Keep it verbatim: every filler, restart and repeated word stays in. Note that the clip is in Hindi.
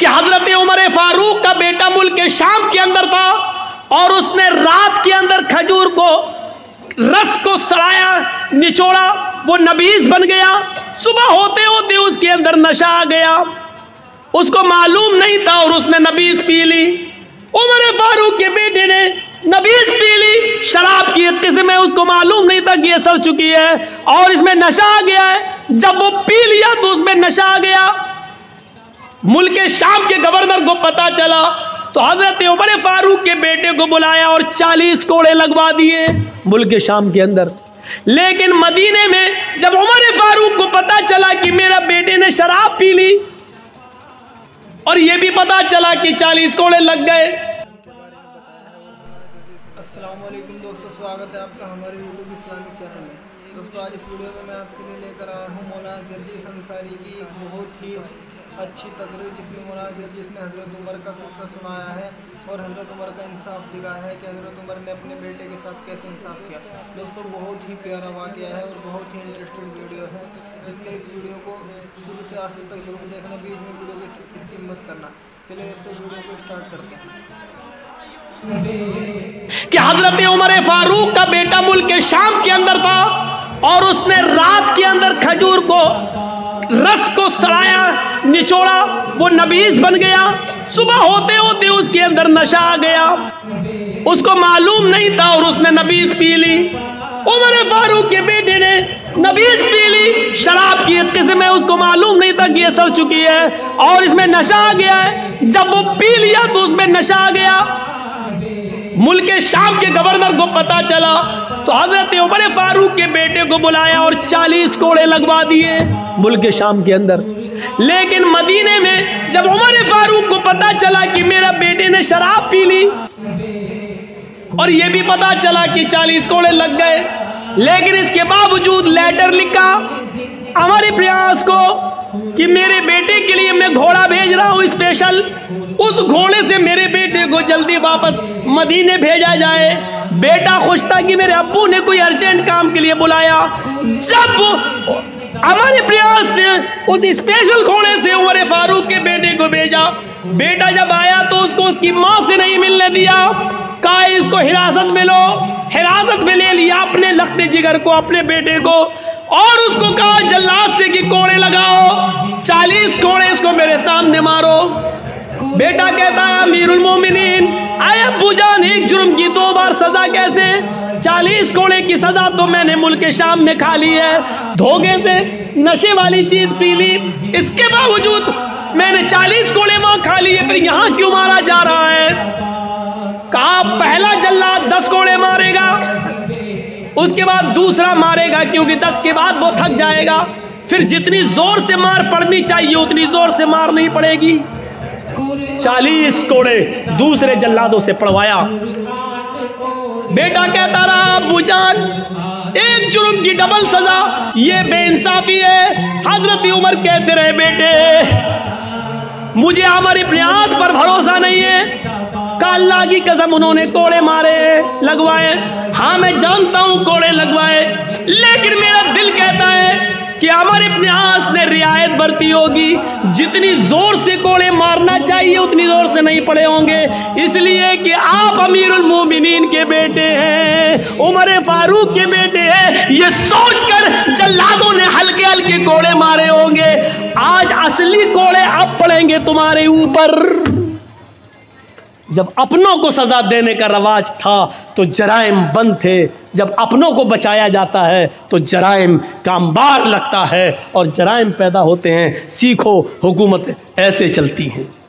कि हजरत उमर फारूक का बेटा मुल्क के शाम के अंदर था और उसने रात के अंदर खजूर को रस को सड़ाया, निचोड़ा, वो नबीज बन गया। सुबह होते होते उसके अंदर नशा आ गया, उसको मालूम नहीं था और उसने नबीज पी ली। उमर फारूक के बेटे ने नबीज पी ली, शराब की एक किस्म है, उसको मालूम नहीं था कि यह सड़ चुकी है और इसमें नशा आ गया है। जब वो पी लिया तो उसमें नशा आ गया। मुल्क शाम के गवर्नर को पता चला तो हजरत उमर फारूक के बेटे को बुलाया और चालीस कोड़े लगवा दिए मुल्क शाम के अंदर। लेकिन मदीने में जब उमर फारूक को पता चला कि मेरा बेटे ने शराब पी ली और यह भी पता चला कि चालीस कोड़े लग गए। अस्सलामुअलैकुम दोस्तों, स्वागत है आपका हमारे यूट्यूब इस्लामिक चैनल में। दोस्तों, आज इस वीडियो में मैं आपके लिए लेकर आया हूँ मौलाना जर्जीस अंसारी की एक बहुत ही अच्छी तकरीर, जिसमें मौलाना जर्जीस ने हज़रत उमर का किस्सा सुनाया है और हज़रत उमर का इंसाफ दिखाया है कि हज़रत उमर ने अपने बेटे के साथ कैसे इंसाफ किया। दोस्तों, बहुत ही प्यारा वाक़या है और बहुत ही इंटरेस्टिंग वीडियो है, इसलिए इस वीडियो को शुरू से आखिर तक जरूर देखना, बीच में वीडियो की स्किप मत करना। चलिए दोस्तों, वीडियो को स्टार्ट करते हैं कि हजरत उमर फारूक का बेटा मुल्क के शाम के अंदर था और उसने रात के अंदर खजूर को रस को सड़ाया, निचोड़ा, वो नबीज बन गया। सुबह होते होते उसके अंदर नशा आ गया, उसको मालूम नहीं था और उसने नबीज पी ली। उमर फारूक के बेटे ने नबीज पी ली, शराब की एक किस्म है, उसको मालूम नहीं था कि यह सड़ चुकी है और इसमें नशा आ गया है। जब वो पी लिया तो उसमें नशा आ गया। मुल्क शाम के गवर्नर को पता चला तो हजरत उमर फारूक के बेटे को बुलाया और चालीस कोड़े लगवा दिए मुल्क शाम के अंदर। लेकिन मदीने में जब उमर फारूक को पता चला कि मेरा बेटे ने शराब पी ली और यह भी पता चला कि चालीस कोड़े लग गए, लेकिन इसके बावजूद लेटर लिखा अमर इब्ने आस को कि मेरे बेटे के लिए मैं घोड़ा भेज रहा हूँ स्पेशल, उस घोड़े से मेरे बेटे को जल्दी वापस मदीने भेजा जाए। बेटा खुश था कि मेरे अब्बू ने कोई अर्जेंट काम के लिए बुलाया। जब अमर इब्ने आस ने उस स्पेशल घोड़े से उमर फारूक के बेटे को भेजा, बेटा जब आया तो उसको उसकी माँ से नहीं मिलने दिया, कहा इसको हिरासत में लो। हिरासत में ले लिया अपने लखते जिगर को, अपने बेटे को, और उसको कहा जल्लाद से कि कोड़े लगाओ, चालीस कोड़े इसको मेरे सामने मारो। बेटा कहता है अमीरुल मोमिनिन, आए अब्बू जान, एक जुर्म की दो बार सजा कैसे? चालीस कोड़े की सजा तो मैंने मुल्क शाम में खा ली है, धोखे से नशे वाली चीज पी ली, इसके बावजूद मैंने चालीस कोड़े वहां खा लिए, फिर यहाँ क्यों मारा जा रहा है? कहा पहला जल्लाद दस कोड़े मारेगा, उसके बाद दूसरा मारेगा, क्योंकि दस के बाद वो थक जाएगा, फिर जितनी जोर से मार पड़नी चाहिए उतनी जोर से मार नहीं पड़ेगी। चालीस कोड़े दूसरे जल्लादों से पड़वाया। बेटा कहता रहा अब्बू जान, एक जुर्म की डबल सजा, ये बेइंसाफी है। हजरत उमर कहते रहे बेटे मुझे अमर इब्ने आस पर भरोसा नहीं है, अल्लाह की कसम उन्होंने कोड़े मारे लगवाए, हाँ मैं जानता हूं कोड़े लगवाए, लेकिन मेरा दिल कहता है कि अमर इब्ने आस ने रियायत बरती होगी, जितनी जोर से कोड़े मारना चाहिए उतनी जोर से नहीं पड़े होंगे, इसलिए कि आप अमीरुल मोमिनीन के बेटे हैं, उमर फारूक के बेटे हैं, ये सोचकर जल्लादों ने हल्के हल्के कोड़े मारे होंगे। आज असली कोड़े अब पड़ेंगे तुम्हारे ऊपर। जब अपनों को सजा देने का रवाज था तो जराइम बंद थे, जब अपनों को बचाया जाता है तो जराइम का अंबार लगता है और जराइम पैदा होते हैं। सीखो, हुकूमत ऐसे चलती हैं।